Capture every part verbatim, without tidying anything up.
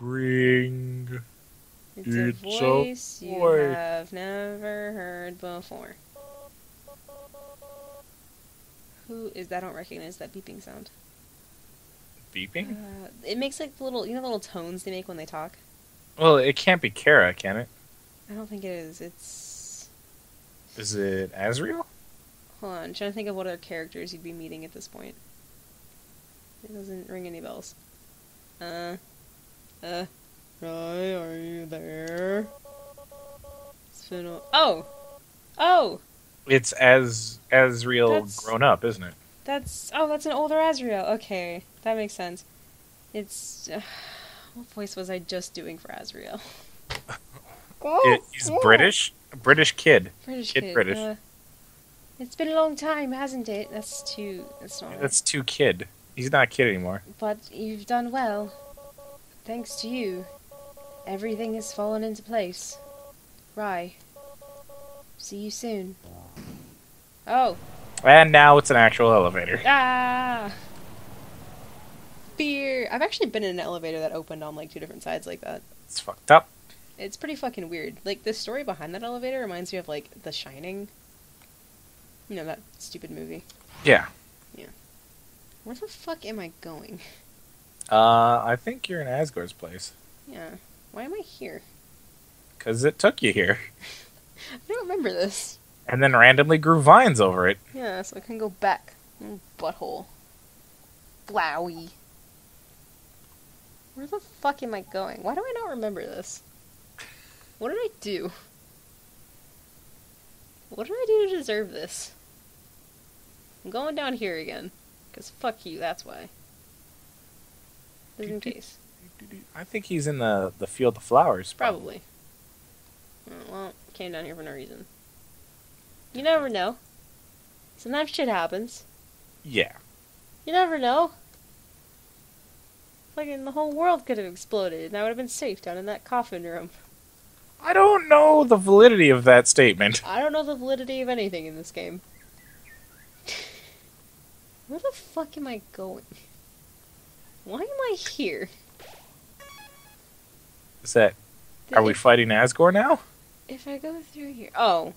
Ring. It's, it's a voice a you voice. have never heard before. Who is that? I don't recognize that beeping sound. Beeping? Uh, it makes like the little, you know, the little tones they make when they talk. Well, it can't be Chara, can it? I don't think it is. It's. Is it Asriel? Hold on, I'm trying to think of what other characters you'd be meeting at this point. It doesn't ring any bells. Uh. Uh. Hi, are you there? It's been a... Oh! Oh! It's as Asriel that's, grown up, isn't it? That's... Oh, that's an older Asriel. Okay, that makes sense. It's... Uh, what voice was I just doing for Asriel? it, he's British? A British kid. British kid. kid. British. Uh, it's been a long time, hasn't it? That's too... That's not right. That's too kid. He's not a kid anymore. But you've done well. Thanks to you, everything has fallen into place. Rye. See you soon. Oh. And now it's an actual elevator. Ah! Beer. I've actually been in an elevator that opened on like two different sides like that. It's fucked up. It's pretty fucking weird. Like, the story behind that elevator reminds me of like The Shining. You know, that stupid movie. Yeah. Yeah. Where the fuck am I going? Uh, I think you're in Asgore's place. Yeah. Why am I here? Because it took you here. I don't remember this. And then randomly grew vines over it. Yeah, so I can go back. Mm, butthole. Flowey. Where the fuck am I going? Why do I not remember this? What did I do? What did I do to deserve this? I'm going down here again. Because fuck you, that's why. Just in case. I think he's in the, the field of flowers. Probably. probably. Well, came down here for no reason. You never know. Sometimes shit happens. Yeah. You never know. Fucking the whole world could have exploded and I would have been safe down in that coffin room. I don't know the validity of that statement. I don't know the validity of anything in this game. Where the fuck am I going? Why am I here? Is that... Did are we fighting Asgore now? If I go through here... Oh.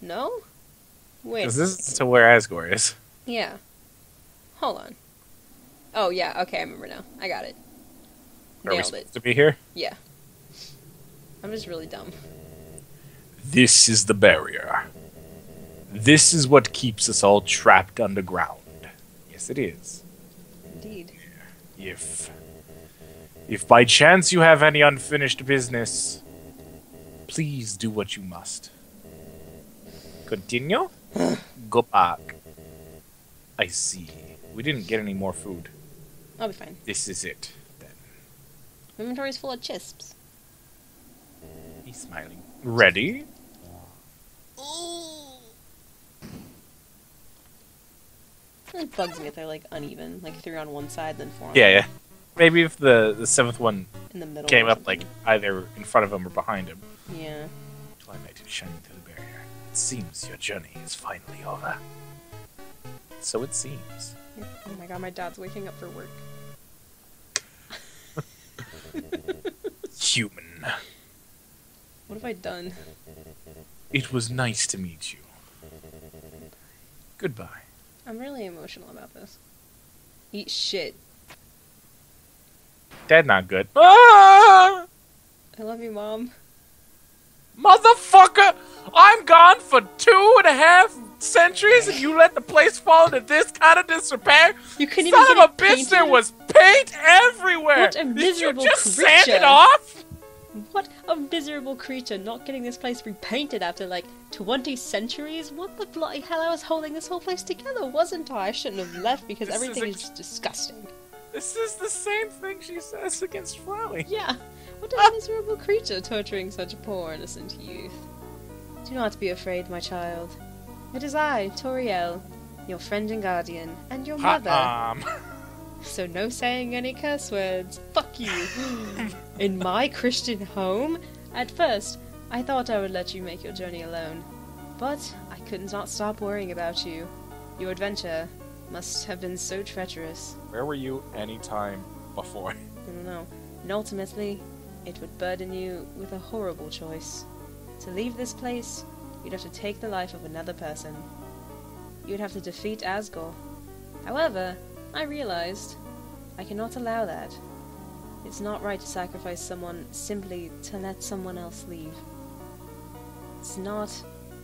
No? Wait. Because this is to where Asgore is. Yeah. Hold on. Oh, yeah. Okay, I remember now. I got it. Are Nailed we supposed it. to be here? Yeah. I'm just really dumb. This is the barrier. This is what keeps us all trapped underground. Yes, it is. Indeed. If... If by chance you have any unfinished business, please do what you must. Continue? Go back. I see. We didn't get any more food. I'll be fine. This is it, then. Inventory's full of chisps. He's smiling. Ready? It bugs me if they're like uneven, like three on one side, then four on yeah, the other. Yeah, yeah. Maybe if the, the seventh one in the middle came up like either in front of him or behind him. Yeah. July night is shining through the barrier. It seems your journey is finally over. So it seems. Oh my god, my dad's waking up for work. Human. What have I done? It was nice to meet you. Goodbye. Goodbye. I'm really emotional about this. Eat shit. That's not good. Ah! I love you, Mom. Motherfucker! I'm gone for two and a half centuries and you let the place fall into this kind of disrepair? You couldn't Son even get of a bitch, there was paint everywhere! What a miserable creature! Did you just creature. sand it off? What a miserable creature, not getting this place repainted after, like, twenty centuries? What the bloody hell, I was holding this whole place together, wasn't I? I shouldn't have left because this everything is, is disgusting. This is the same thing she says against Flowey. Yeah. What a miserable creature torturing such poor, innocent youth. Do not be afraid, my child. It is I, Toriel, your friend and guardian, and your mother. Um. So no saying any curse words. Fuck you. In my Christian home? At first, I thought I would let you make your journey alone. But I could not stop worrying about you. Your adventure must have been so treacherous. Where were you any time before? I don't know. and ultimately, it would burden you with a horrible choice. To leave this place, you'd have to take the life of another person. You'd have to defeat Asgore. However, I realized I cannot allow that. It's not right to sacrifice someone simply to let someone else leave. It's not...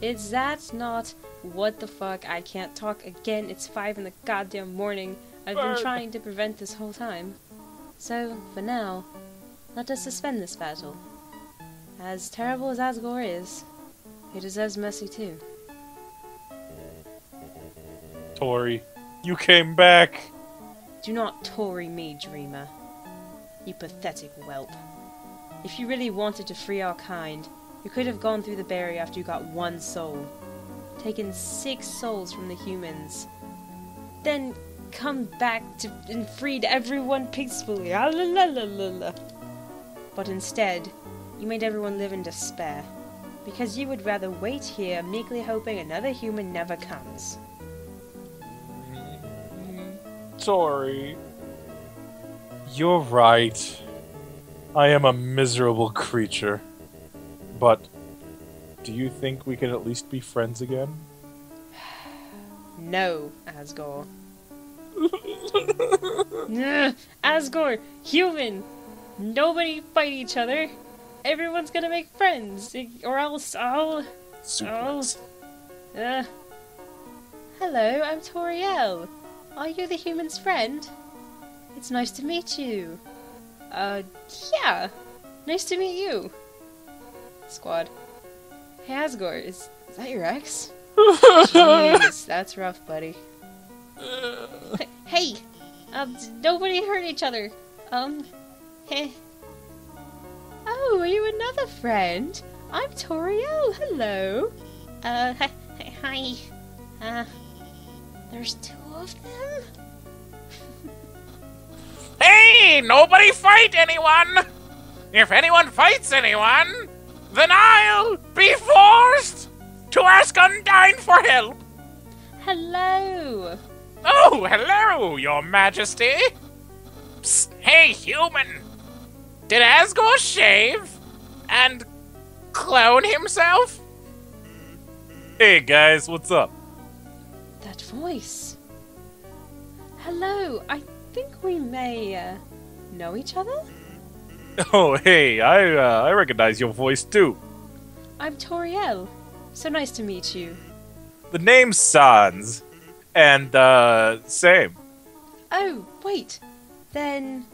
It's that's not... What the fuck? I can't talk again. It's five in the goddamn morning. I've been trying to prevent this whole time. So, for now, let us suspend this battle. As terrible as Asgore is, he deserves mercy too. Tori, you came back! Do not Tori me, dreamer. You pathetic whelp. If you really wanted to free our kind, you could have gone through the barrier after you got one soul. Taken six souls from the humans. Then come back to and freed everyone peacefully. Ah, la, la, la, la, la. But instead, you made everyone live in despair. Because you would rather wait here, meekly hoping another human never comes. Sorry. You're right. I am a miserable creature. But do you think we can at least be friends again? No, Asgore. Nah, Asgore, human! Nobody fight each other! Everyone's gonna make friends, or else I'll... I'll... Uh. Hello, I'm Toriel. Are you the human's friend? It's nice to meet you. Uh, yeah. Nice to meet you. Squad. Hey, Asgore, is, is that your ex? Jeez, that's rough, buddy. Hey! Um, nobody hurt each other. Um, heh. Oh, are you another friend? I'm Toriel, hello! Uh, hi, hi, uh, there's two of them? Hey, nobody fight anyone! If anyone fights anyone, then I'll be forced to ask Undyne for help! Hello! Oh, hello, your majesty! Psst, hey, human! Did Asgore shave and clone himself? Hey guys, what's up? That voice. Hello, I think we may uh, know each other? Oh, hey, I uh, I recognize your voice too. I'm Toriel. So nice to meet you. The name's Sans, and uh, same. Oh, wait, then...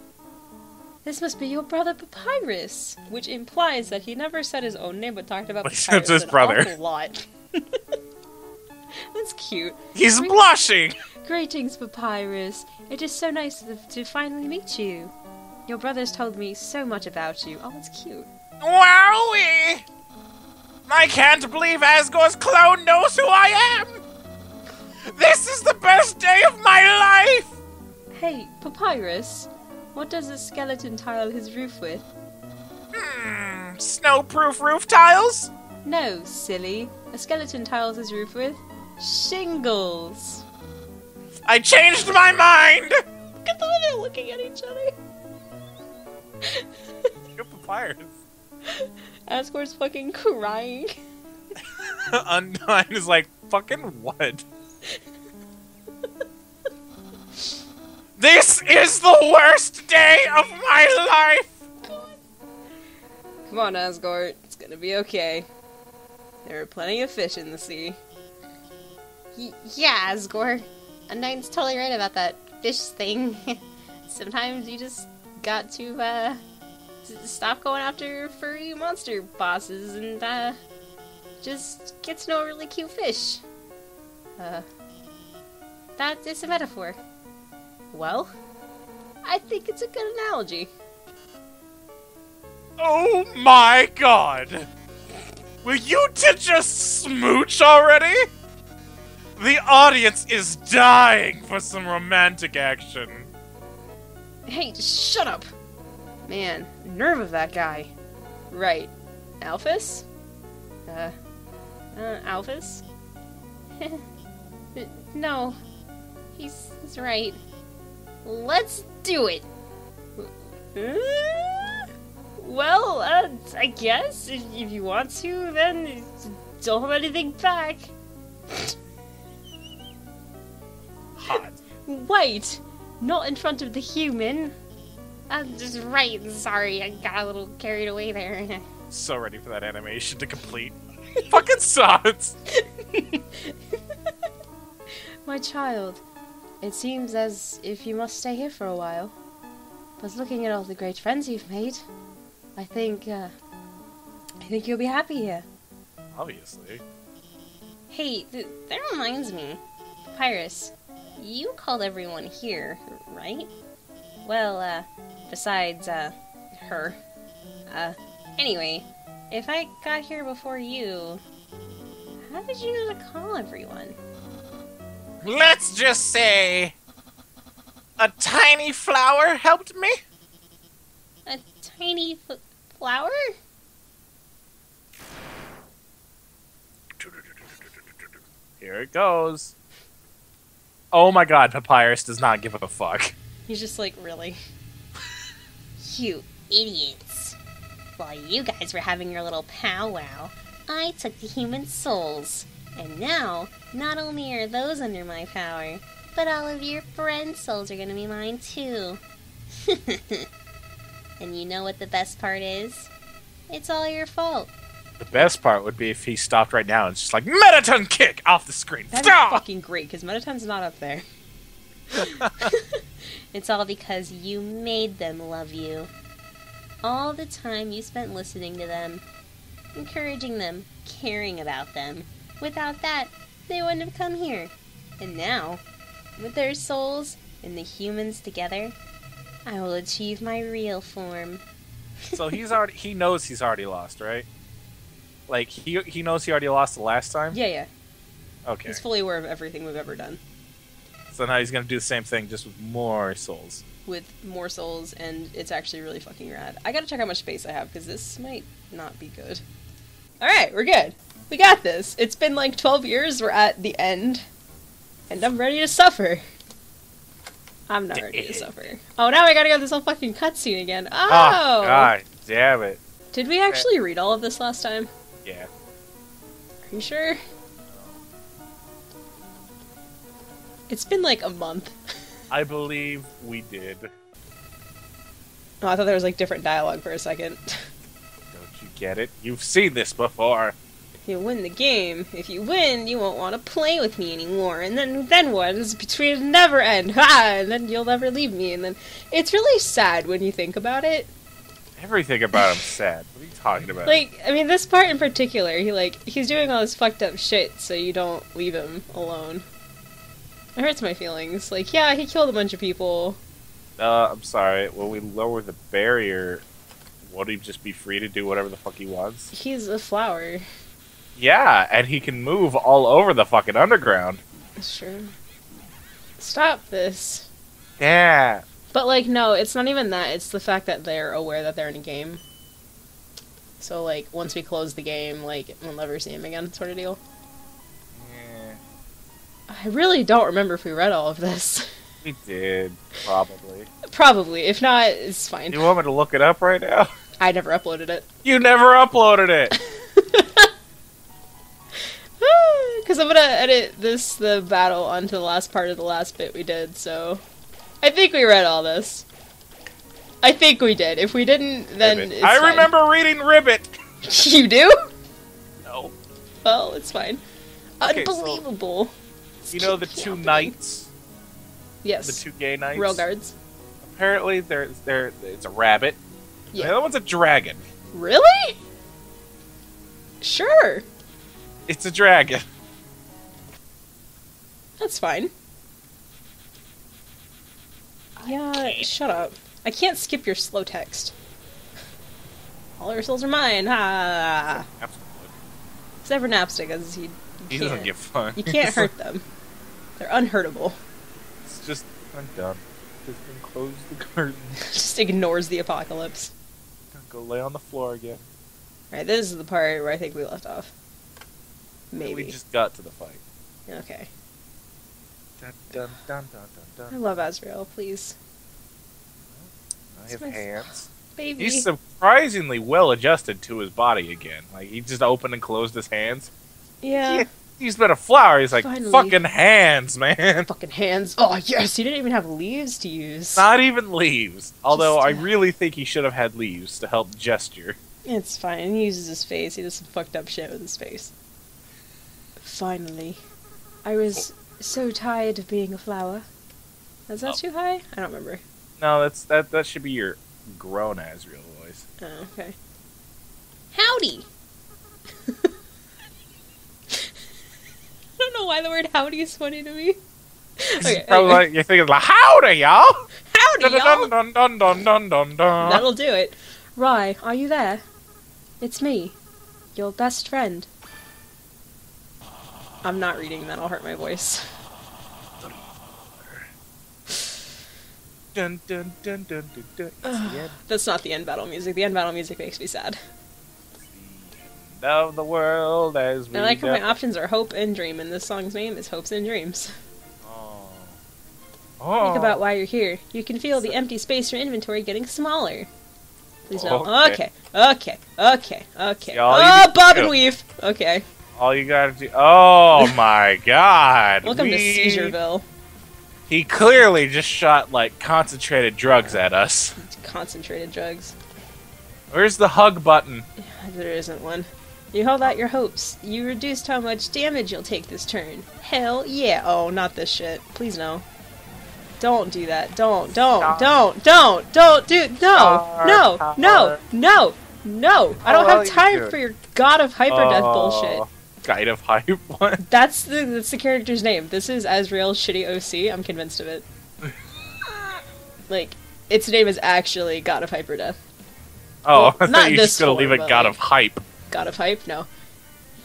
This must be your brother Papyrus, which implies that he never said his own name but talked about Papyrus Except his an brother. Awful lot. That's cute. He's Greetings. blushing! Greetings, Papyrus. It is so nice to, to finally meet you. Your brother's told me so much about you. Oh, that's cute. Wowie! I can't believe Asgore's clone knows who I am! This is the best day of my life! Hey, Papyrus. What does the skeleton tile his roof with? Hmm, snowproof roof tiles? No, silly. A skeleton tiles his roof with shingles. I changed my mind! Look at the way they're looking at each other. You're Papyrus. Asgore's fucking crying. Undyne is like, fucking what? This is the worst day of my life! Come on, Asgore. It's gonna be okay. There are plenty of fish in the sea. Y yeah, Asgore. Undyne's totally right about that fish thing. Sometimes you just got to, uh... stop going after furry monster bosses and, uh... just get to know a really cute fish. Uh... That is a metaphor. Well, I think it's a good analogy. Oh my god! Will you two just smooch already? The audience is dying for some romantic action. Hey, shut up! Man, nerve of that guy. Right. Alphys? Uh, uh, Alphys? No, he's, he's right. Let's do it! Well, uh, I guess, if, if you want to, then don't have anything back. Hot. Wait, not in front of the human. I'm just right, sorry, I got a little carried away there. So ready for that animation to complete. Fucking sods! My child, it seems as if you must stay here for a while. But looking at all the great friends you've made, I think, uh, I think you'll be happy here. Obviously. Hey, th that reminds me. Papyrus, you called everyone here, right? Well, uh, besides, uh, her. Uh, anyway, if I got here before you, how did you know to call everyone? Let's just say, a tiny flower helped me. A tiny f flower? Here it goes. Oh my god, Papyrus does not give a fuck. He's just like, really? You idiots. While you guys were having your little powwow, I took the human souls. And now, not only are those under my power, but all of your friend souls are gonna be mine too. And you know what the best part is? It's all your fault. The best part would be if he stopped right now and just like, Mettaton kick off the screen. That's fucking great, because Mettaton's not up there. It's all because you made them love you. All the time you spent listening to them, encouraging them, caring about them. Without that, they wouldn't have come here. And now, with their souls and the humans together, I will achieve my real form. So he's already, he knows he's already lost, right? Like, he he knows he already lost the last time? Yeah, yeah. Okay. He's fully aware of everything we've ever done. So now he's gonna do the same thing, just with more souls. With more souls, and it's actually really fucking rad. I gotta check how much space I have, because this might not be good. Alright, we're good. We got this. It's been like twelve years, we're at the end. And I'm ready to suffer. I'm not ready to suffer. Oh, now I gotta go through this whole fucking cutscene again. Oh! Oh, god damn it. Did we actually read all of this last time? Yeah. Are you sure? It's been like a month. I believe we did. Oh, I thought there was like different dialogue for a second. Don't you get it? You've seen this before. You win the game. If you win, you won't want to play with me anymore. And then, then what? It's between never end. Ha! And then you'll never leave me. And then it's really sad when you think about it. Everything about him's sad. What are you talking about? Like, I mean, this part in particular, he like he's doing all this fucked up shit so you don't leave him alone. It hurts my feelings. Like, yeah, he killed a bunch of people. Uh, I'm sorry. When we lower the barrier, won't he just be free to do whatever the fuck he wants? He's a flower. Yeah, and he can move all over the fucking underground. Sure. Stop this. Yeah. But, like, no, it's not even that. It's the fact that they're aware that they're in a game. So, like, once we close the game, like, we'll never see him again sort of deal. I really don't remember if we read all of this. We did, probably. Probably. If not, it's fine. You want me to look it up right now? I never uploaded it. You never uploaded it! Because I'm going to edit this, the battle, onto the last part of the last bit we did, so... I think we read all this. I think we did. If we didn't, then Ribbit. It's I fine. Remember reading Ribbit! You do? No. Well, it's fine. Okay, unbelievable. So... You know the two knights? Yes. The two gay knights? Rail guards. Apparently, they're, they're, it's a rabbit. Yeah. The other one's a dragon. Really? Sure. It's a dragon. That's fine. Yeah, shut up. I can't skip your slow text. All your souls are mine. Ha! Ah. Except for Napstablook, as he... He doesn't give fun. You can't hurt them. They're unhurtable. It's just... I'm done. Just close the curtain. Just ignores the apocalypse. Go lay on the floor again. Alright, this is the part where I think we left off. Maybe. We just got to the fight. Okay. Dun, dun, dun, dun, dun, dun. I love Asriel, please. I have hands. Baby. He's surprisingly well adjusted to his body again. Like, he just opened and closed his hands. Yeah. yeah he's been a flower. He's like, Finally. fucking hands, man. Fucking hands. Oh, yes. He didn't even have leaves to use. Not even leaves. Although just, I really think he should have had leaves to help gesture. It's fine. He uses his face. He does some fucked up shit with his face. Finally. I was so tired of being a flower. Is that oh. too high? I don't remember. No, that's that. That should be your grown Asriel voice. Oh, okay. Howdy. I don't know why the word howdy is funny to me. Okay, probably like, you're thinking like howdy, y'all. Howdy, y'all. Dun, dun, dun, dun, dun, dun, dun. That'll do it. Rye, are you there? It's me, your best friend. I'm not reading that. I'll hurt my voice. Dun, dun, dun, dun, dun, dun. Uh, that's not the end battle music. The end battle music makes me sad. The end of the world as we I like how my options are Hope and Dream, and this song's name is Hopes and Dreams. Oh. Oh. Think about why you're here. You can feel the empty space in your inventory getting smaller. Please no. Okay. Okay. Okay. Okay. Oh, bob and weave. Okay. All you gotta do. Oh my God. Welcome we... to Seizureville. He clearly just shot, like, concentrated drugs at us. Concentrated drugs. Where's the hug button? There isn't one. You held out your hopes. You reduced how much damage you'll take this turn. Hell yeah. Oh, not this shit. Please no. Don't do that. Don't, don't, Star. don't, don't, don't do no, Star, no, power. no, no, no. I don't have time you for your God of Hyperdeath oh. bullshit. Guide of Hype one. That's the that's the character's name. This is Asriel's shitty O C. I'm convinced of it. Like, its name is actually God of Hyperdeath. Oh, well, I thought you were just gonna leave it God like, of Hype. God of Hype? No.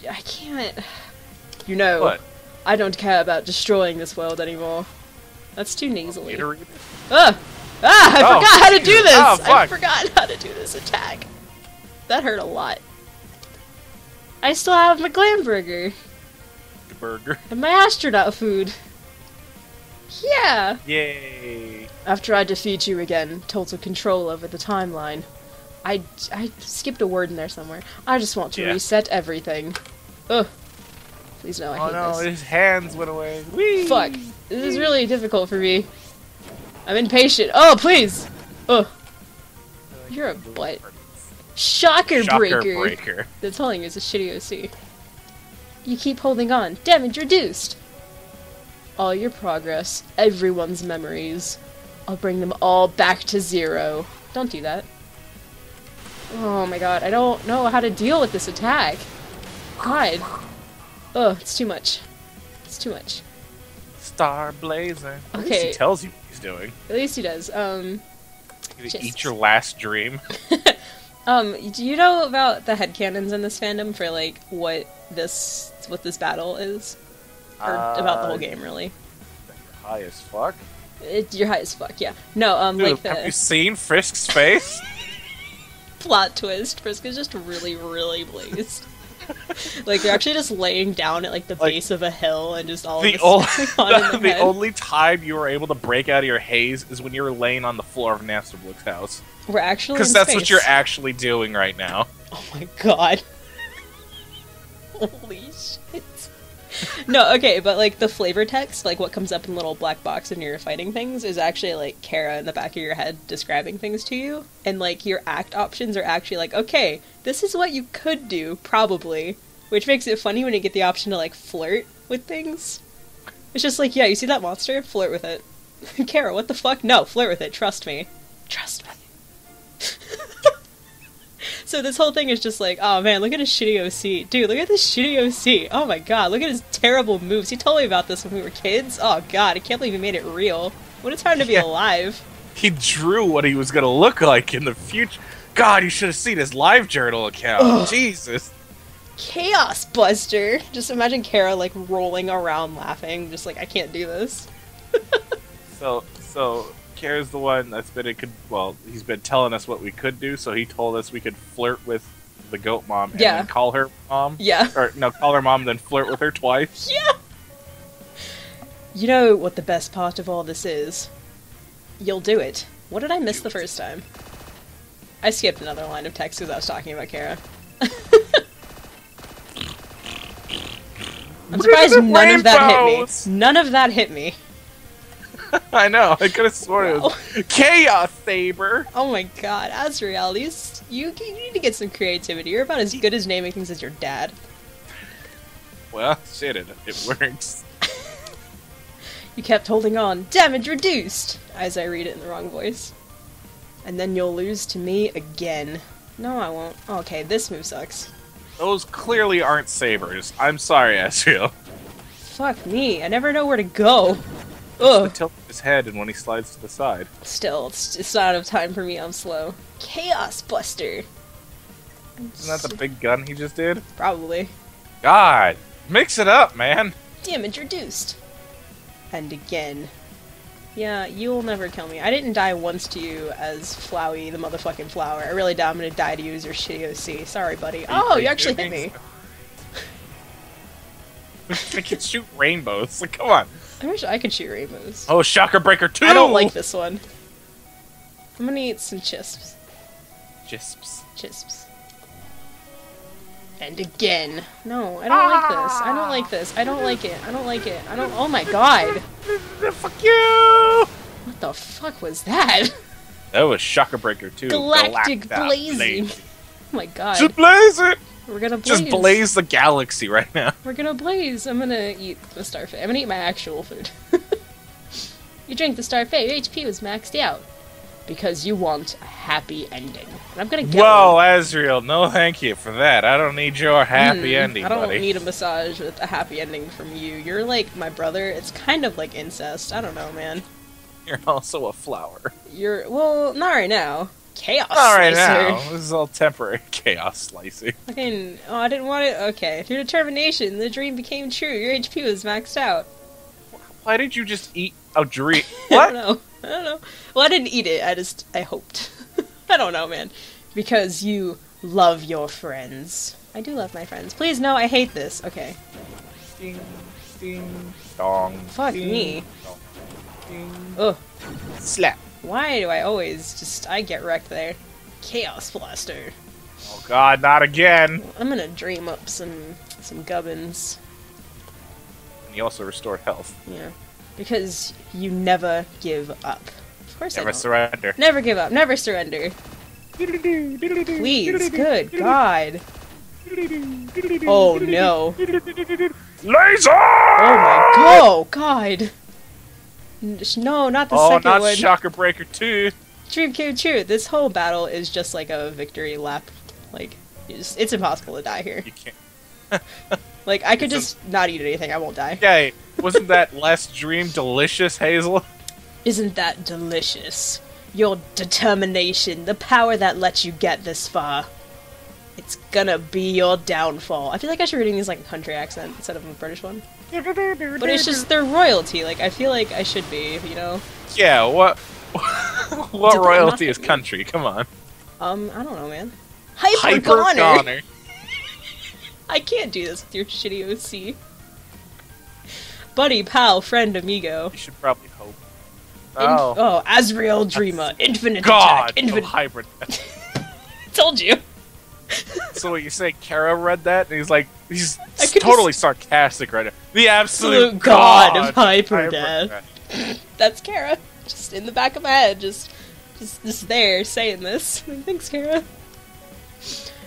I can't. You know, what? I don't care about destroying this world anymore. That's too nasally. Ah! Ah! I oh, forgot how to do this! Oh, I forgot how to do this attack. That hurt a lot. I still have my glam burger. Burger. And my astronaut food. Yeah. Yay. After I defeat you again, total control over the timeline. I, I skipped a word in there somewhere. I just want to yeah. reset everything. Ugh. Please no, I oh hate no, this. Oh no, his hands went away. Whee! Fuck. This is really difficult for me. I'm impatient. Oh, please! Ugh. You're a butt. Shocker, Shocker breaker. breaker. That's telling you it's a shitty O C. You keep holding on. Damage reduced. All your progress, everyone's memories. I'll bring them all back to zero. Don't do that. Oh my God, I don't know how to deal with this attack. God. Ugh, it's too much. It's too much. Star Blazer. Okay. At least he tells you what he's doing. At least he does. Um. You're gonna just... eat your last dream. Um, do you know about the headcanons in this fandom for, like, what this what this battle is? Or uh, about the whole game, really? You're high as fuck? It, you're high as fuck, yeah. No, um, Dude, like the... have you seen Frisk's face? Plot twist. Frisk is just really, really blazed. Like, they're actually just laying down at, like, the like, base of a hill and just all the of ol on the, the only time you were able to break out of your haze is when you were laying on the floor of Napstablook's house. We're actually Because that's space. what you're actually doing right now. Oh my God. Holy shit. No, okay, but, like, the flavor text, like, what comes up in the little black box when you're fighting things is actually, like, Chara in the back of your head describing things to you. And, like, your act options are actually like, okay, this is what you could do, probably. Which makes it funny when you get the option to, like, flirt with things. It's just like, yeah, you see that monster? Flirt with it. Chara, what the fuck? No, flirt with it. Trust me. Trust me. So this whole thing is just like, oh man, look at his shitty O C. Dude, look at this shitty O C. Oh my God, look at his terrible moves. He told me about this when we were kids. Oh God, I can't believe he made it real. What a time to be yeah. alive. He drew what he was gonna look like in the future. God, you should have seen his LiveJournal account. Ugh. Jesus. Chaos Buster. Just imagine Chara like rolling around laughing, just like, I can't do this. so, so... Chara's the one that's been, could, well, he's been telling us what we could do, so he told us we could flirt with the goat mom and yeah. then call her mom. Yeah. Or, no, call her mom, then flirt with her twice. Yeah! You know what the best part of all this is? You'll do it. What did I miss the first time? I skipped another line of text because I was talking about Chara. I'm surprised none rainbows? of that hit me. None of that hit me. I know, I could have sworn wow. it was Chaos Saber! Oh my god, Asriel, you, you need to get some creativity. You're about as good as naming things as your dad. Well, shit, it, it works. You kept holding on. Damage reduced! As I read it in the wrong voice. And then you'll lose to me again. No, I won't. Okay, this move sucks. Those clearly aren't sabers. I'm sorry, Asriel. Fuck me, I never know where to go. Ugh. The tilt of his head and when he slides to the side. Still, it's, it's not enough time for me, I'm slow. Chaos Buster! Isn't that the big gun he just did? Probably. God! Mix it up, man! Damage reduced. And again. Yeah, you'll never kill me. I didn't die once to you as Flowey, the motherfucking flower. I really doubt I'm gonna die to you as your shitty O C. Sorry, buddy. Oh, you actually hit me. I can shoot rainbows. Like, come on. I wish I could shoot rainbows. Oh, Shocker Breaker two! I don't like this one. I'm gonna eat some chisps. Chisps. Chisps. And again. No, I don't ah! like this. I don't like this. I don't like it. I don't like it. I don't- Oh my god! Fuck you! What the fuck was that? That was Shocker Breaker two. Galactic, Galactic blazing. blazing. Oh my god. Just blaze it! We're gonna blaze. Just blaze the galaxy right now. We're gonna blaze. I'm gonna eat the starfish. I'm gonna eat my actual food. You drank the starfish. Your H P was maxed out. Because you want a happy ending. And I'm gonna get Whoa, one. Asriel, no thank you for that. I don't need your happy mm, ending, buddy. I don't buddy. need a massage with a happy ending from you. You're like my brother. It's kind of like incest. I don't know, man. You're also a flower. You're, well, not right now. Chaos All right slicer. now. This is all temporary chaos slicing. Fucking, oh, I didn't want it. Okay. Through determination, the dream became true. Your H P was maxed out. Why did you just eat a dream? What? I don't know. I don't know. Well, I didn't eat it. I just, I hoped. I don't know, man. Because you love your friends. I do love my friends. Please, no, I hate this. Okay. Ding, ding, dong. Fuck ding, me. Dong, ding. Ugh. Slap. Why do I always just, I get wrecked there. Chaos Blaster. Oh god, not again! I'm gonna dream up some, some gubbins. And you also restored health. Yeah. Because you never give up. Of course never I don't. Never surrender. Never give up, never surrender. Please, good god. Oh no. Laser! Oh my god, oh, god. No, not the oh, second not one. Oh, not Shocker Breaker two. Dream came true. This whole battle is just like a victory lap. Like, it's, it's impossible to die here. You can't. Like, I could it's just a... not eat anything. I won't die. Okay, wasn't that last dream delicious, Hazel? Isn't that delicious? Your determination, the power that lets you get this far. It's gonna be your downfall. I feel like I should be reading these like a country accent instead of a British one. But it's just their royalty. Like I feel like I should be, you know. Yeah. What? What Did royalty is country? Come on. Um, I don't know, man. Hyper goner. I can't do this with your shitty O C. Buddy, pal, friend, amigo. You should probably hope. Oh. In oh, Asriel Dreamer, That's infinite God, attack, infinite hybrid. Told you. So what you say? Chara read that, and he's like, he's totally just... sarcastic right now. The absolute, absolute god, god of Hyperdeath. Hyperdeath. That's Chara, just in the back of my head, just, just, just there saying this. Thanks, Chara.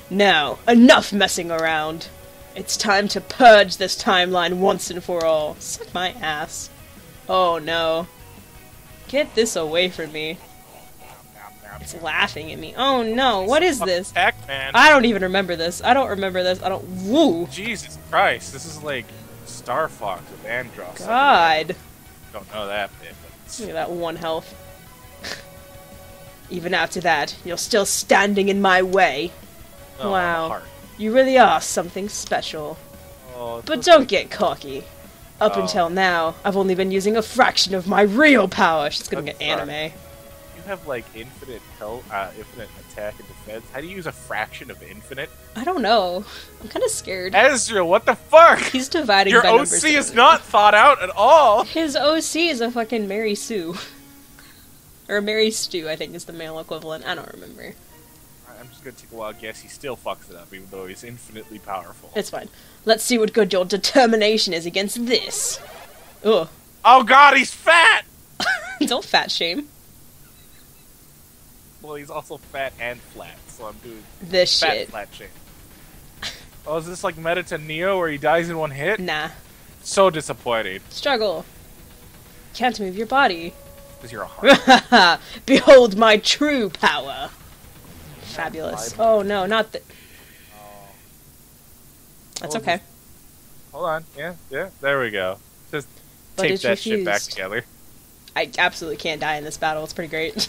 Now, enough messing around. It's time to purge this timeline once and for all. Suck my ass. Oh no. Get this away from me. It's laughing at me. Oh no, what is this? Pac-Man. I don't even remember this. I don't remember this. I don't. Woo! Jesus Christ, this is like Star Fox with Andross. God! I don't know that bit. But look at that one health. Even after that, you're still standing in my way. Oh, wow. You really are something special. Oh, but don't get cocky. Up oh. until now, I've only been using a fraction of my real power. She's gonna I'm get sorry. anime. have like infinite health, uh, infinite attack and defense. How do you use a fraction of infinite? I don't know. I'm kind of scared. Asriel, what the fuck? He's dividing Your by numbers. Your O C is not thought out at all! His O C is a fucking Mary Sue. Or Mary Stew, I think is the male equivalent. I don't remember. I'm just going to take a wild guess. He still fucks it up, even though he's infinitely powerful. It's fine. Let's see what good your determination is against this. Ugh. Oh god, he's fat! Don't fat shame. Well, he's also fat and flat, so I'm doing this fat shit. Flat shame. Oh, is this like Mettaton Neo where he dies in one hit? Nah. So disappointed. Struggle. Can't move your body. Because you're a heart. Behold my true power. Fabulous. Oh no, not that. Oh. That's okay. Hold on. Yeah, yeah. There we go. Just but tape that refused. Shit back together. I absolutely can't die in this battle. It's pretty great.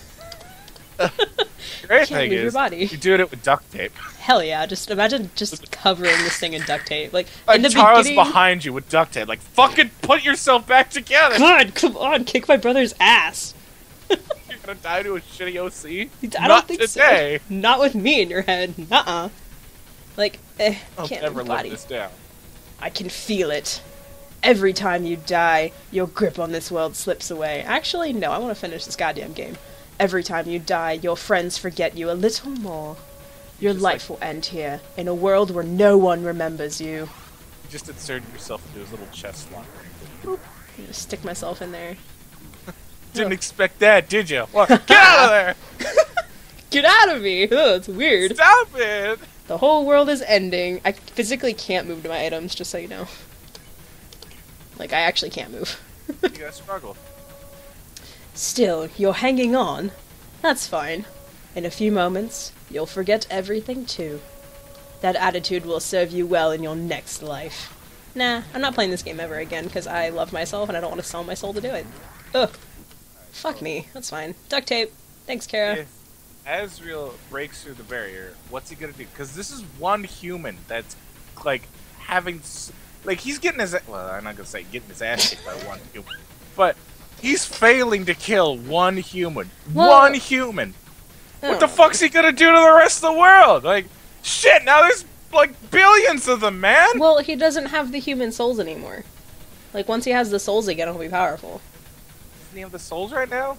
Great thing is, you're doing it with duct tape. Hell yeah, just imagine just covering this thing in duct tape. Like, like in the Chara's beginning... behind you with duct tape, like, fucking put yourself back together! God, come on, kick my brother's ass! You're gonna die to a shitty O C? I Not don't think today. So. Not with me in your head, nuh-uh. Like, eh, I'll can't never let this down. I can feel it. Every time you die, your grip on this world slips away. Actually, no, I want to finish this goddamn game. Every time you die, your friends forget you a little more. Your just life like, will end here, in a world where no one remembers you. You just inserted yourself into his little chest locker. I'm gonna stick myself in there. Didn't oh. expect that, did you? Well, get out of there! Get out of me! Oh, it's weird. Stop it! The whole world is ending. I physically can't move to my items, just so you know. Like, I actually can't move. You gotta struggle. Still, you're hanging on. That's fine. In a few moments, you'll forget everything too. That attitude will serve you well in your next life. Nah, I'm not playing this game ever again because I love myself and I don't want to sell my soul to do it. Ugh. Fuck me. That's fine. Duct tape. Thanks, Chara. If Asriel breaks through the barrier, what's he gonna do? Because this is one human that's, like, having... S like, he's getting his... Well, I'm not gonna say getting his ass kicked by one human. But... he's failing to kill one human. Whoa. One human. Oh. What the fuck's he gonna do to the rest of the world? Like, shit, now there's, like, billions of them, man! Well, he doesn't have the human souls anymore. Like, once he has the souls again, he'll be powerful. Doesn't he have the souls right now?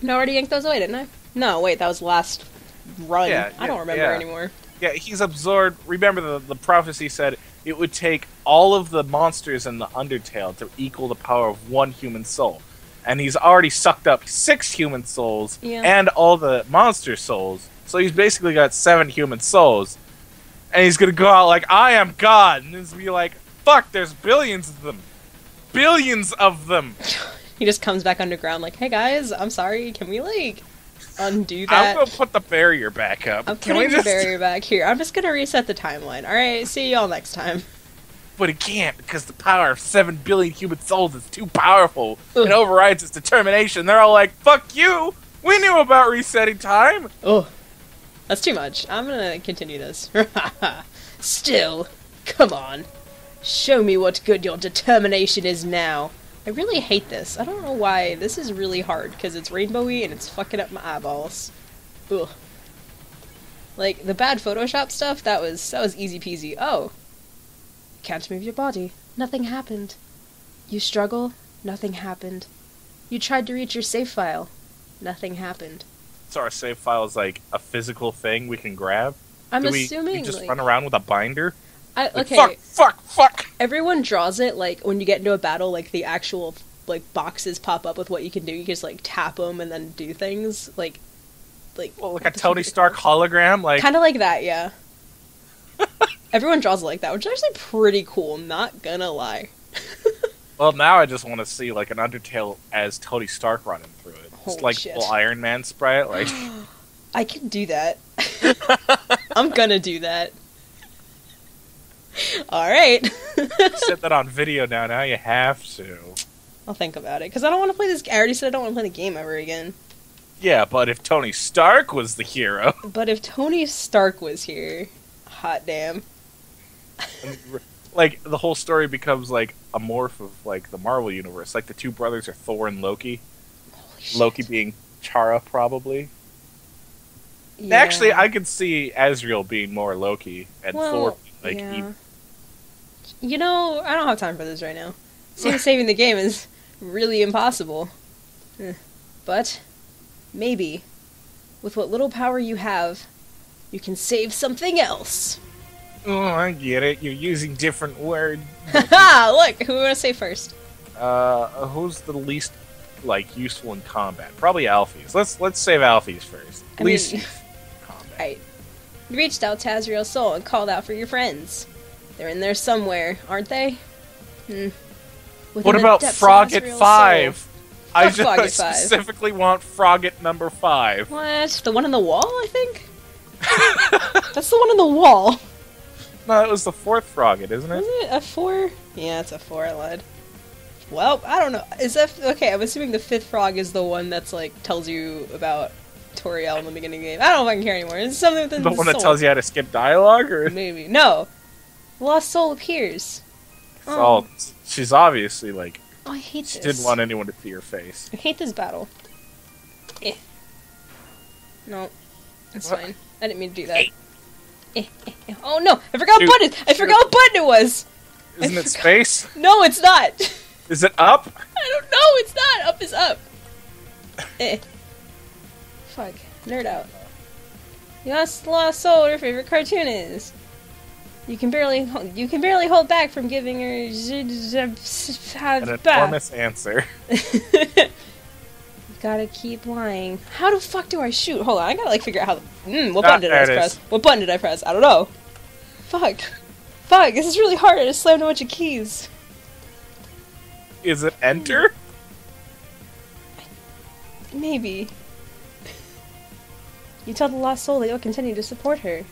No, I already yanked those away, didn't I? No, wait, that was last run. Yeah, I yeah, don't remember yeah. anymore. Yeah, he's absorbed. Remember, the, the prophecy said it would take all of the monsters in the Undertale to equal the power of one human soul. And he's already sucked up six human souls yeah. and all the monster souls. So he's basically got seven human souls. And he's going to go out like, I am God. And he's going to be like, fuck, there's billions of them. Billions of them. He just comes back underground like, hey guys, I'm sorry. Can we, like, undo that? I'm going to put the barrier back up. I'm putting the just... barrier back here. I'm just going to reset the timeline. All right, see y'all next time. But it can't, because the power of seven billion human souls is too powerful Ugh. and overrides its determination. They're all like, fuck you! We knew about resetting time! Oh, that's too much. I'm gonna continue this. Still, come on. Show me what good your determination is now. I really hate this. I don't know why. This is really hard, because it's rainbowy and it's fucking up my eyeballs. Ugh. Like, the bad Photoshop stuff, that was, that was easy peasy. Oh. Can't move your body. Nothing happened. You struggle. Nothing happened. You tried to reach your save file. Nothing happened. So our save file is like a physical thing we can grab? I'm Do assuming... We, you just like, run around with a binder? I, okay. Like, fuck, fuck, fuck! Everyone draws it, like, when you get into a battle, like, the actual, like, boxes pop up with what you can do. You can just, like, tap them and then do things. Like, like... Well, like a Tony Stark hologram? Like... Kind of like that, yeah. Everyone draws like that, which is actually pretty cool, I'm not gonna lie. Well, now I just want to see, like, an Undertale as Tony Stark running through it. It's like a little Iron Man sprite, like... I can do that. I'm gonna do that. Alright. Set that on video now, now you have to. I'll think about it, because I don't want to play this... I already said I don't want to play the game ever again. Yeah, but if Tony Stark was the hero... But if Tony Stark was here... Hot damn. Like, the whole story becomes, like, a morph of, like, the Marvel universe. Like, the two brothers are Thor and Loki. Holy Loki shit. Being Chara, probably. Yeah. Actually, I could see Asriel being more Loki and well, Thor, like, yeah. evil. You know, I don't have time for this right now. Seeing saving the game is really impossible. But, maybe, with what little power you have, you can save something else. Oh, I get it. You're using different words. Haha! Look, who do we want to say first? Uh, who's the least, like, useful in combat? Probably Alphys. Let's let's save Alphys first. I least mean, combat. Right. You reached out to Asriel's soul and called out for your friends. They're in there somewhere, aren't they? Hmm. Within what about Frog at five? Soul. I just I specifically want Frog at number five. What? The one on the wall, I think? That's the one on the wall. No, it was the fourth frogget, isn't it? Isn't it a four? Yeah, it's a four, I lied. Well, I don't know. Is that... Okay, I'm assuming the fifth frog is the one that's, like, tells you about Toriel in the beginning of the game. I don't know if I can care anymore. It's something within the, the one soul. That tells you how to skip dialogue, or...? Maybe. No. Lost soul appears. Oh. oh. She's obviously, like... Oh, I hate she this. She didn't want anyone to see her face. I hate this battle. Eh. No. It's what? Fine. I didn't mean to do that. Hey. Oh no! I forgot shoot. What button! I forgot shoot. What button it was! Isn't it space? No, it's not! Is it up? I don't know, it's not! Up is up! eh. Fuck. Nerd out. You lost lost soul what her favorite cartoon is. You can barely you can barely hold back from giving her an enormous answer. Gotta keep lying. How the fuck do I shoot? Hold on, I gotta like figure out how. Mm, what ah, button did I press? Is. What button did I press? I don't know. Fuck. Fuck, this is really hard. I just slammed a bunch of keys. Is it enter? Maybe. You tell the lost soul that you'll continue to support her.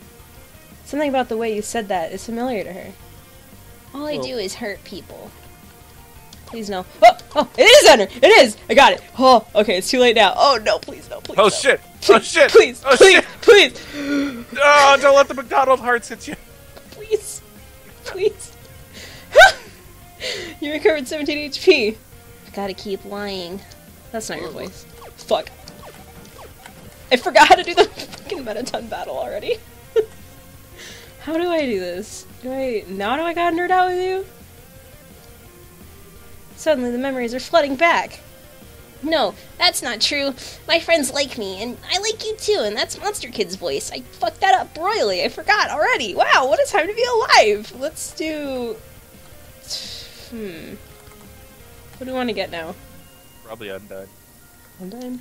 Something about the way you said that is familiar to her. All I oh. do is hurt people. Please no. Oh, oh, it is enter. It is. I got it. Oh, okay. It's too late now. Oh no, please no, please. Oh no. Shit. Please, oh shit. Please, oh, please, shit. please. Oh, don't let the McDonald's hearts hit you. Please, please. You recovered seventeen H P. I gotta keep lying. That's not your voice. Fuck. I forgot how to do the fucking Mettaton battle already. How do I do this? Do I now? Do I gotta nerd out with you? Suddenly, the memories are flooding back. No, that's not true. My friends like me, and I like you too, and that's Monster Kid's voice. I fucked that up royally. I forgot already. Wow, what a time to be alive! Let's do... Hmm... What do we want to get now? Probably Undyne. Undyne?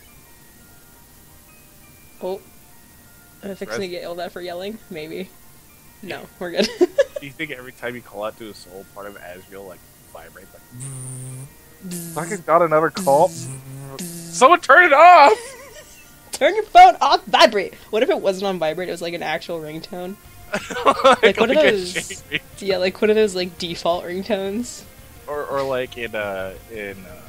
Oh. Am I fixing to get yelled at for yelling? Maybe. No, yeah. We're good. Do you think every time you call out to a soul, part of Asriel, like, vibrates like... Fucking got another call. Someone turn it off! Turn your phone off, vibrate! What if it wasn't on vibrate, it was like an actual ringtone? like, like one like of those... Yeah, like one of those, like, default ringtones. Or, or like in, uh, in, uh...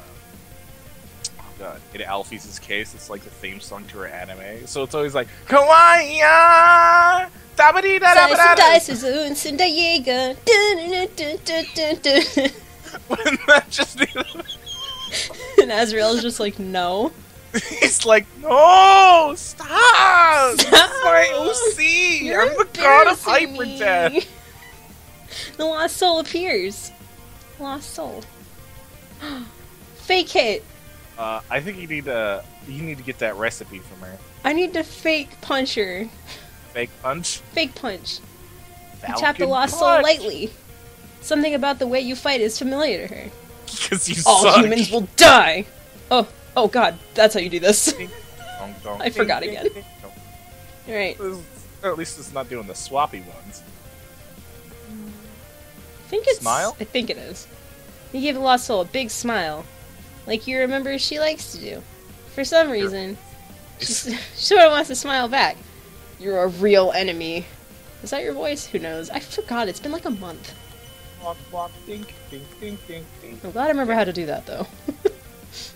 Oh god, in Alphys' case, it's like the theme song to her anime. So it's always like, Kawaii! Wouldn't that just be the... And Asriel's just like, no. He's like, no! Stop! It's my O C! You're I'm the God of Hyperdeath! The lost soul appears. Lost soul. Fake it! Uh, I think you need, uh, you need to get that recipe from her. I need to fake punch her. Fake punch? Fake punch. Falcon you tap the lost punch. Soul lightly. Something about the way you fight is familiar to her. Because you all suck. Humans will die! Oh, oh god, that's how you do this. I forgot again. Alright. Or at least it's not doing the swappy ones. I think it's... Smile? I think it is. You gave the lost soul a big smile. Like you remember she likes to do. For some reason, she sort of wants to smile back. You're a real enemy. Is that your voice? Who knows? I forgot. It's been like a month. Walk, walk, dink, dink, dink, dink, dink. I'm glad I remember how to do that, though.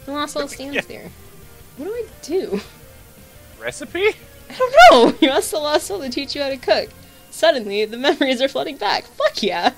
The lost soul stands yeah. there. What do I do? Recipe? I don't know! You asked the lost soul to teach you how to cook. Suddenly, the memories are flooding back. Fuck yeah!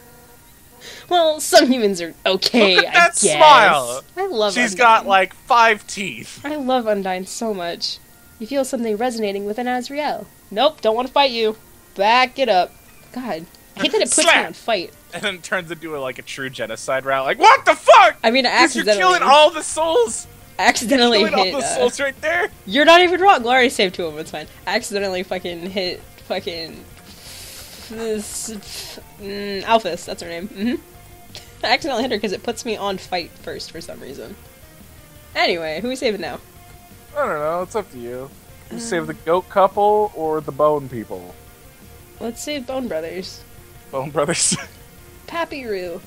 Well, some humans are okay, Look at I that guess. Smile! I love She's Undyne. Got, like, five teeth. I love Undyne so much. You feel something resonating within Asriel. Nope, don't want to fight you. Back it up. God, I hate that it puts Slap. Me on fight. And then it turns into a, like a true genocide route. Like, what the fuck? I mean, I accidentally you're killing all the souls. Accidentally you're killing hit all the uh, souls right there. You're not even wrong. Well, I already saved two of them. It's fine. I accidentally fucking hit fucking... This, mm, Alphys, that's her name. Mm-hmm. I accidentally hit her because it puts me on fight first for some reason. Anyway, who are we saving now? I don't know, it's up to you. You um, save the goat couple or the bone people? Let's save Bone Brothers. Bone Brothers. Papyrus.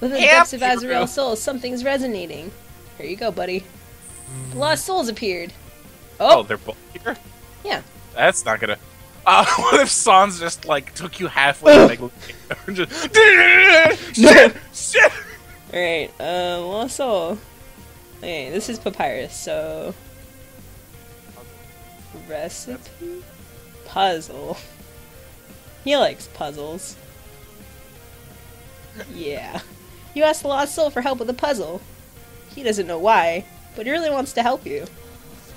Within the depths of Asriel's soul, something's resonating. Here you go, buddy. The lost souls appeared. Oh, oh they're both here? Yeah. That's not gonna... Uh, what if Sans just, like, took you halfway and, like, just... Shit! Shit! Alright, um, lost soul. Okay, this is Papyrus, so... Recipe? Puzzle. He likes puzzles. Yeah. You asked the lost soul for help with a puzzle. He doesn't know why, but he really wants to help you.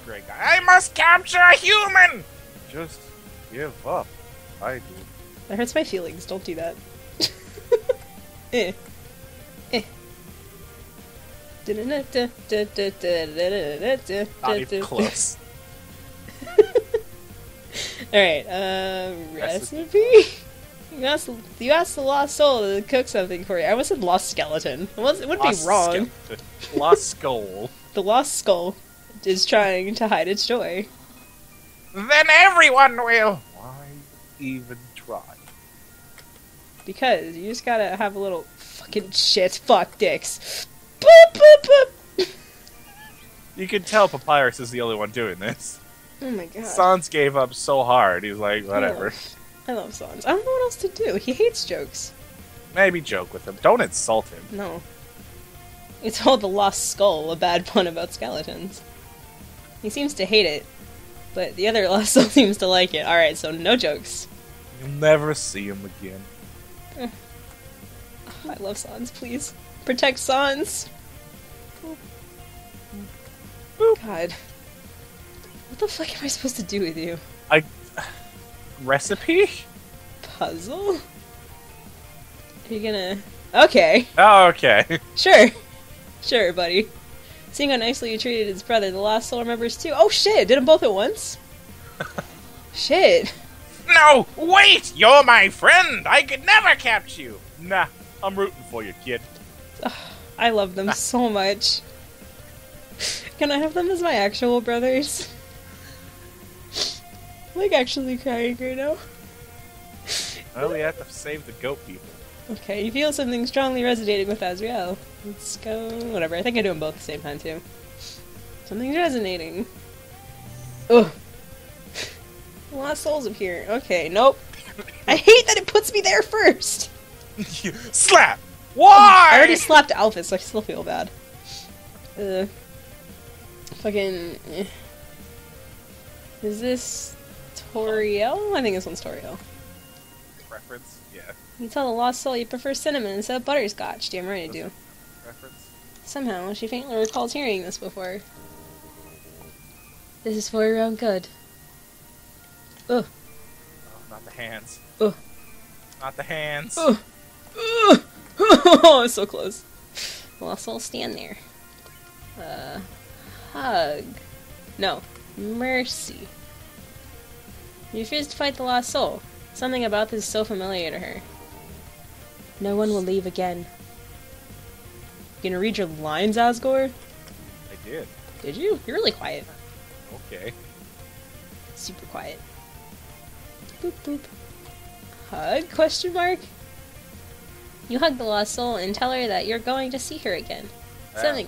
Great guy. I must capture a human! Just give up. I do. That hurts my feelings. Don't do that. Eh. Eh. Not even close. Alright, um, recipe? You asked, you asked the lost soul to cook something for you. I almost said lost skeleton. It, was, it wouldn't lost be wrong. Lost skull. The lost skull is trying to hide its joy. Then everyone will! Why even try? Because you just gotta have a little fucking shit. Fuck dicks. Boop, boop, boop. You can tell Papyrus is the only one doing this. Oh my god. Sans gave up so hard, he's like, whatever. I love, love Sans. I don't know what else to do. He hates jokes. Maybe joke with him. Don't insult him. No. You told the lost skull a bad pun about skeletons. He seems to hate it, but the other lost soul seems to like it. Alright, so no jokes. You'll never see him again. Oh, I love Sans, please. Protect Sans! Boop. God. What the fuck am I supposed to do with you? I... Recipe? Puzzle? Are you gonna... Okay. Oh, okay. Sure. Sure, buddy. Seeing how nicely you treated his brother, the lost soul remembers too. Oh shit! Did them both at once? Shit. No! Wait! You're my friend! I could never catch you! Nah, I'm rooting for you, kid. Oh, I love them so much. Can I have them as my actual brothers? I'm like actually crying right now. Well, we have to save the goat people. Okay, you feel something strongly resonating with Asriel. Let's go... whatever, I think I do them both at the same time, too. Something's resonating. Ugh. Lost souls appear. Okay, nope. I hate that it puts me there first! Slap! Why?! I already slapped Alphys, so I still feel bad. Uh... Fucking... Eh. Is this... Toriel? I think this one's Toriel. Reference? Yeah. You tell the lost soul you prefer cinnamon instead of butterscotch. Damn right I do. Reference? Somehow, she faintly recalls hearing this before. This is for your own good. Ugh. Oh, not the hands. Ugh. Not the hands. Ugh. Ugh. Oh, so close. The lost soul, stand there. Uh... Hug. No. Mercy. You refuse to fight the lost soul. Something about this is so familiar to her. No one will leave again. You gonna read your lines, Asgore? I did. Did you? You're really quiet. Okay. Super quiet. Boop boop. Hug? Question mark? You hug the lost soul and tell her that you're going to see her again. Ah. Something...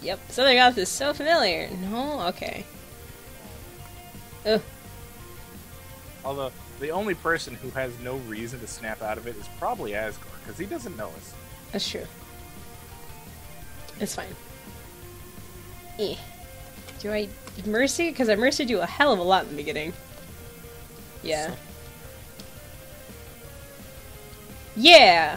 Yep, something else is so familiar. No? Okay. Ugh. Although, the only person who has no reason to snap out of it is probably Asgore, because he doesn't know us. That's true. It's fine. Eh. Do I... Mercy? Because I mercy do a hell of a lot in the beginning. Yeah. So. Yeah!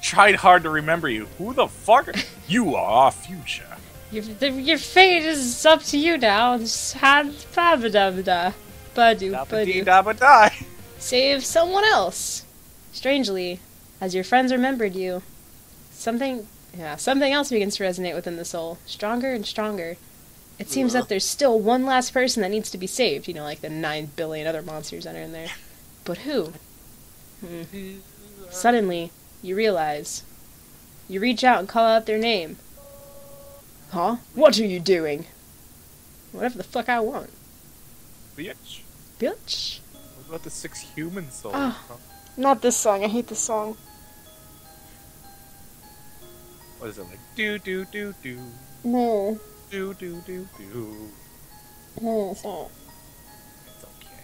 Tried hard to remember you. Who the fuck are... You are our future. Your, the, your fate is up to you now. Save someone else. Strangely, as your friends remembered you, something, yeah, something else begins to resonate within the soul, stronger and stronger. It seems yeah. that there's still one last person that needs to be saved. You know, like the nine billion other monsters that are in there. But who? Hmm. Suddenly, you realize. You reach out and call out their name. Huh? What are you doing? Whatever the fuck I want. Bitch. Bitch? What about the six human song? Oh, huh? Not this song. I hate this song. What is it like? Do do do do. No. Do do do do. No, it's not. It's okay.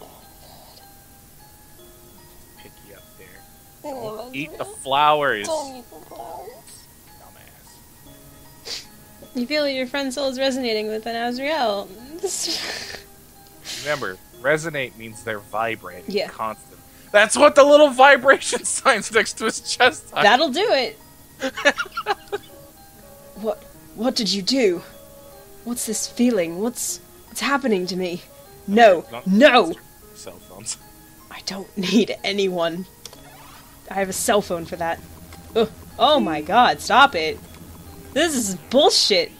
Oh, God. Pick you up there. Oh, eat really the flowers. Don't eat the flowers. Dumbass. You feel your friend's soul is resonating with an Asriel. Remember, resonate means they're vibrating yeah. constantly. That's what the little vibration sign's next to his chest. Sign. That'll do it. What? What did you do? What's this feeling? What's what's happening to me? No, no. Cell phones. I don't need anyone. I have a cell phone for that. Ugh. Oh my God! Stop it. This is bullshit.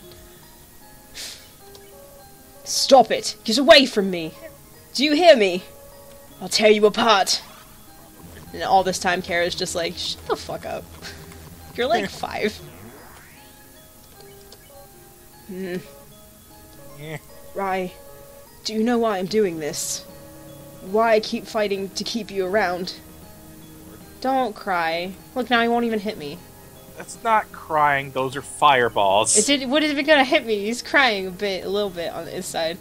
Stop it! Get away from me. Do you hear me? I'll tear you apart. And all this time, Kara's just like, shut the fuck up. You're like five. Hmm. Yeah. Rai, do you know why I'm doing this? Why I keep fighting to keep you around? Don't cry. Look, now he won't even hit me. That's not crying. Those are fireballs. It did. What is it gonna hit me? He's crying a bit, a little bit on the inside.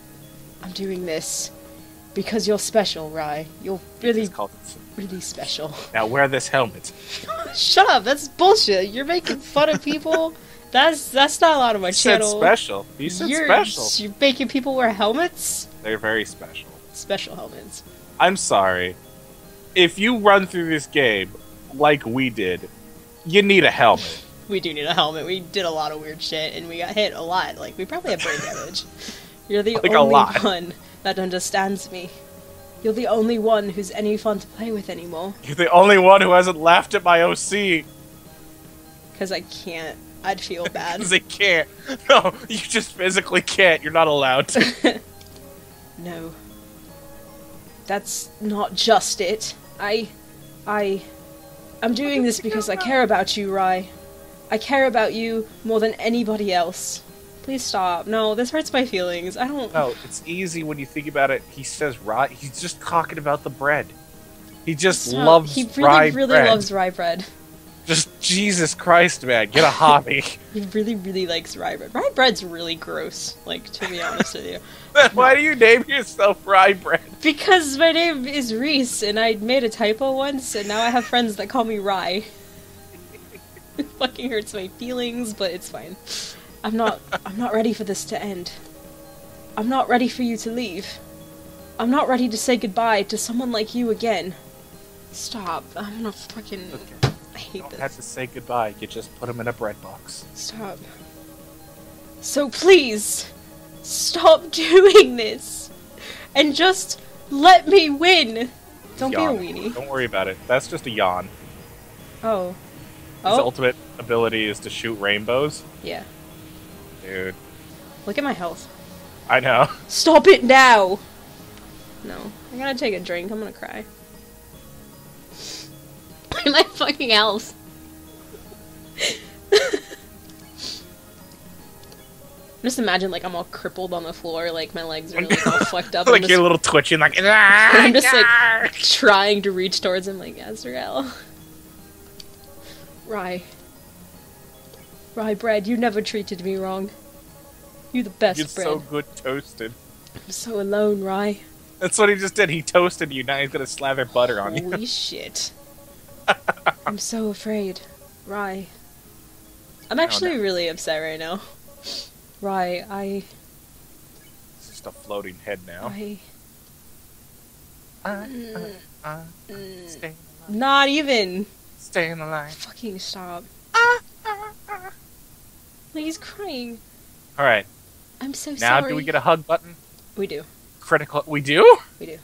I'm doing this because you're special, Rai. You're really. Really special. Now wear this helmet. Shut up! That's bullshit. You're making fun of people. That's that's not allowed on my channel. Special. You said you're, special. You're making people wear helmets. They're very special. Special helmets. I'm sorry. If you run through this game like we did, you need a helmet. We do need a helmet. We did a lot of weird shit, and we got hit a lot. Like we probably have brain damage. You're the like only one that understands me. You're the only one who's any fun to play with anymore. You're the only one who hasn't laughed at my O C. Because I can't. I'd feel bad. Because I can't. No, you just physically can't. You're not allowed to. No. That's not just it. I... I... I'm doing this because I care about you, Rai. I care about you more than anybody else. Please stop. No, this hurts my feelings. I don't... No, it's easy when you think about it. He says rye... He's just talking about the bread. He just Stop. loves He really, rye really bread. loves rye bread. Just, Jesus Christ, man. Get a hobby. He really, really likes rye bread. Rye bread's really gross, like, to be honest with you. Why do you name yourself Rye Bread? Because my name is Reese, and I made a typo once, and now I have friends that call me Rye. It fucking hurts my feelings, but it's fine. I'm not- I'm not ready for this to end. I'm not ready for you to leave. I'm not ready to say goodbye to someone like you again. Stop. I'm gonna fucking- okay. I hate you don't this. Don't have to say goodbye, you just put him in a bread box. Stop. So please, stop doing this! And just let me win! Don't yawn. be a weenie. Don't worry about it. That's just a yawn. Oh. His oh. ultimate ability is to shoot rainbows. Yeah. Dude. Look at my health. I know. Stop it now! No. I'm gonna take a drink. I'm gonna cry. Look at my fucking health. Just imagine, like, I'm all crippled on the floor, like, my legs are, like, all fucked up. Like, just, you're a little twitching, like, I'm just, like, trying to reach towards him, like, Asriel. Rye. Rye bread, you never treated me wrong. You're the best You're bread. You're so good toasted. I'm so alone, Rye. That's what he just did. He toasted you. Now he's gonna slather butter Holy on you. Holy shit. I'm so afraid, Rye. I'm actually really upset right now. Rye, I... It's just a floating head now. I... I, mm. I, I, I stay Not even. Staying alive. Fucking stop. Ah! Like, he's crying. Alright. I'm so now, sorry. Now, do we get a hug button? We do. Critical- we do? We do.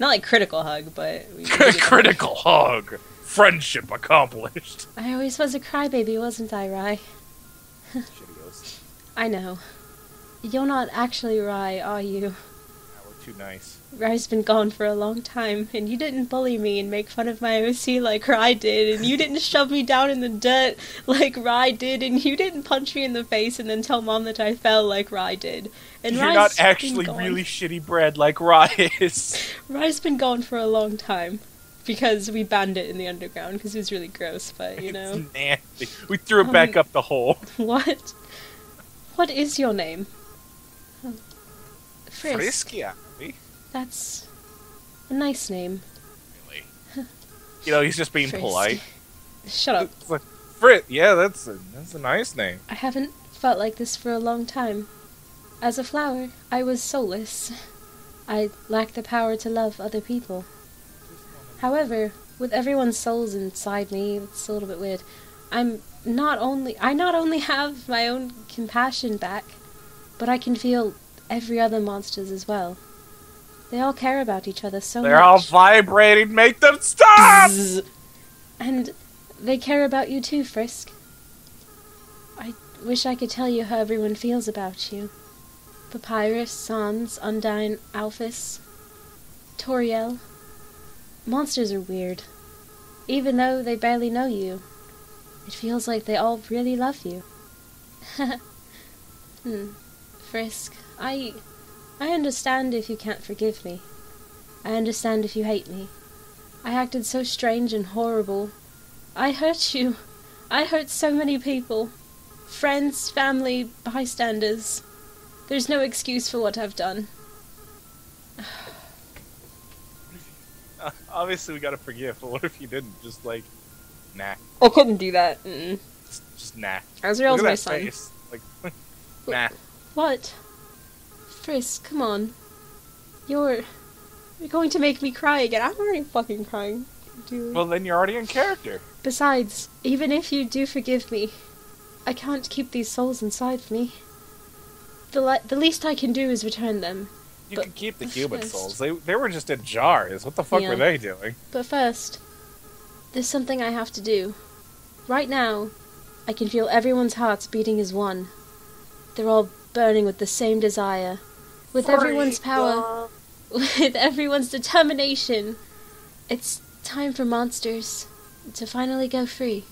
Not like critical hug, but- we Critical hug. hug! Friendship accomplished! I always was a crybaby, wasn't I, Rai? I know. You're not actually Rai, are you? No, we're too nice. Rai's been gone for a long time, and you didn't bully me and make fun of my O C like Rai did, and you didn't shove me down in the dirt like Rai did, and you didn't punch me in the face and then tell Mom that I fell like Rai did. And You're Rai's not actually really shitty bread like Rai is. Rai's been gone for a long time. Because we banned it in the underground, because it was really gross, but, you know. It's nasty. We threw it um, back up the hole. What? What is your name? Oh. Frisk. Friskia. That's a nice name. Really? You know, he's just being Frisk. polite. Shut up. It's like, Frit, yeah, that's a, that's a nice name. I haven't felt like this for a long time. As a flower, I was soulless. I lacked the power to love other people. However, with everyone's souls inside me, it's a little bit weird. I'm not only I not only have my own compassion back, but I can feel every other monster's as well. They all care about each other so much. They're all vibrating. Make them stop! And they care about you too, Frisk. I wish I could tell you how everyone feels about you. Papyrus, Sans, Undyne, Alphys, Toriel. Monsters are weird. Even though they barely know you, it feels like they all really love you. hmm. Frisk, I... I understand if you can't forgive me. I understand if you hate me. I acted so strange and horrible. I hurt you. I hurt so many people. Friends, family, bystanders. There's no excuse for what I've done. Obviously, we gotta forgive, but what if you didn't? Just like, nah. I couldn't do that. Mm-mm. Just, just nah. Asriel's my son. Face. Like, nah. What? Frisk, come on. You're, you're going to make me cry again. I'm already fucking crying, dude. Well, then you're already in character. Besides, even if you do forgive me, I can't keep these souls inside me. The le the least I can do is return them. You but can keep the human first. souls. They they were just in jars. What the fuck yeah. were they doing? But first, there's something I have to do. Right now, I can feel everyone's hearts beating as one. They're all burning with the same desire. With Sorry. everyone's power. Yeah. With everyone's determination. It's time for monsters to finally go free.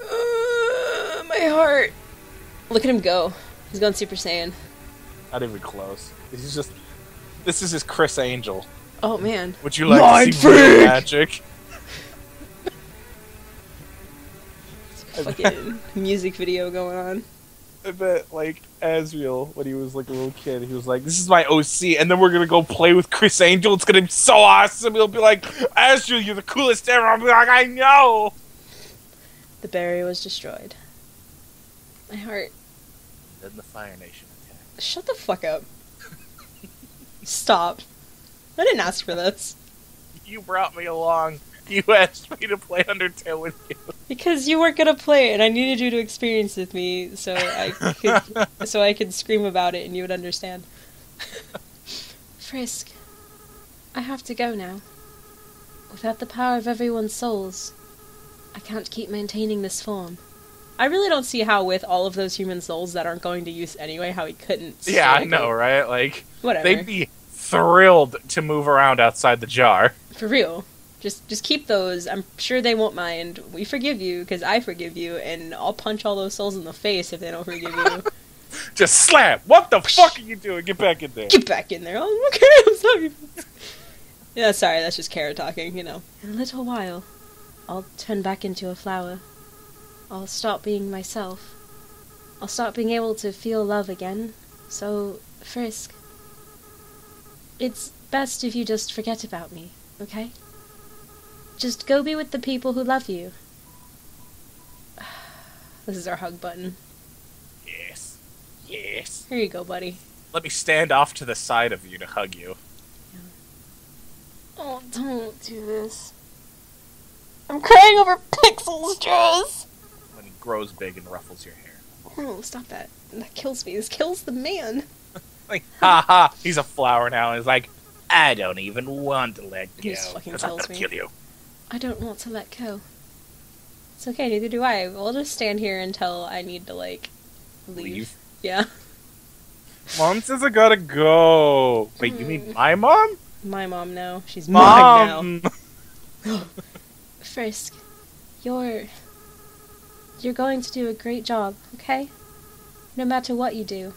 Uh, my heart. Look at him go. He's gone Super Saiyan. Not even close. This is just. This is his Chris Angel. Oh man. Would you like Mind to see real magic? Fucking music video going on. I bet, like, Asriel, when he was like a little kid, he was like, "This is my O C," and then we're gonna go play with Chris Angel. It's gonna be so awesome. He'll be like, "Asriel, you're the coolest ever." I'll be like, "I know." The barrier was destroyed. My heart. Then the Fire Nation attack. Shut the fuck up. Stop. I didn't ask for this. You brought me along. You asked me to play Undertale with you. Because you weren't gonna play it, and I needed you to experience it with me, so I could, so I could scream about it, and you would understand. Frisk, I have to go now. Without the power of everyone's souls, I can't keep maintaining this form. I really don't see how, with all of those human souls that aren't going to use anyway, how he couldn't. Yeah, I know, right? Like, whatever. They'd be thrilled to move around outside the jar. For real. Just, just keep those. I'm sure they won't mind. We forgive you, because I forgive you, and I'll punch all those souls in the face if they don't forgive you. Just slap! What the fuck are you doing? Get back in there. Get back in there. Oh, okay, I'm sorry. Yeah, sorry, that's just Chara talking, you know. In a little while, I'll turn back into a flower. I'll stop being myself. I'll stop being able to feel love again. So, Frisk, it's best if you just forget about me, okay? Just go be with the people who love you. This is our hug button. Yes. Yes. Here you go, buddy. Let me stand off to the side of you to hug you. Yeah. Oh, don't do this. I'm crying over pixels, Jess! Grows big and ruffles your hair. Oh, stop that. That kills me. This kills the man. Like, ha ha, he's a flower now, and he's like, I don't even want to let go. He just fucking tells me. Kill you. I don't want to let go. It's okay, neither do I. We'll just stand here until I need to, like, leave. leave? Yeah. Mom says I gotta go. Wait, hmm. you mean my mom? My mom, no. She's mom now. Frisk, you're... You're going to do a great job, okay? No matter what you do,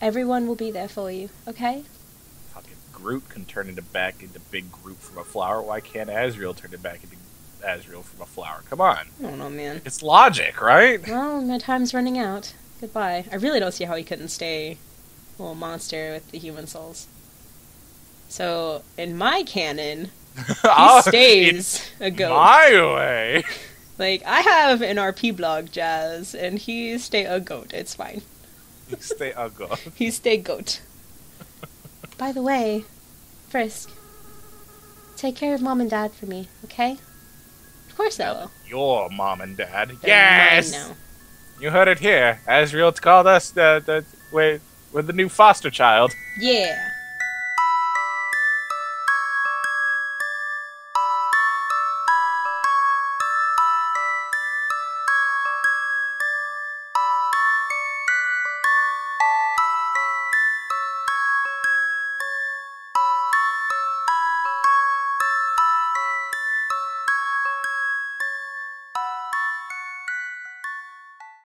everyone will be there for you, okay? If Groot can turn into back into Big Groot from a flower, why can't Asriel turn it back into Asriel from a flower? Come on. I don't know, man. It's logic, right? Well, my time's running out. Goodbye. I really don't see how he couldn't stay a little monster with the human souls. So, in my canon, he oh, stays a goat. My way! Like, I have an R P blog, Jazz, and he stay a goat. It's fine. He stay a goat. He stay goat. By the way, Frisk, take care of Mom and Dad for me, okay? Of course I will. Your Mom and Dad. They're yes! Mine now. You heard it here. Asriel called us the, the, we're, we're the new foster child. Yeah.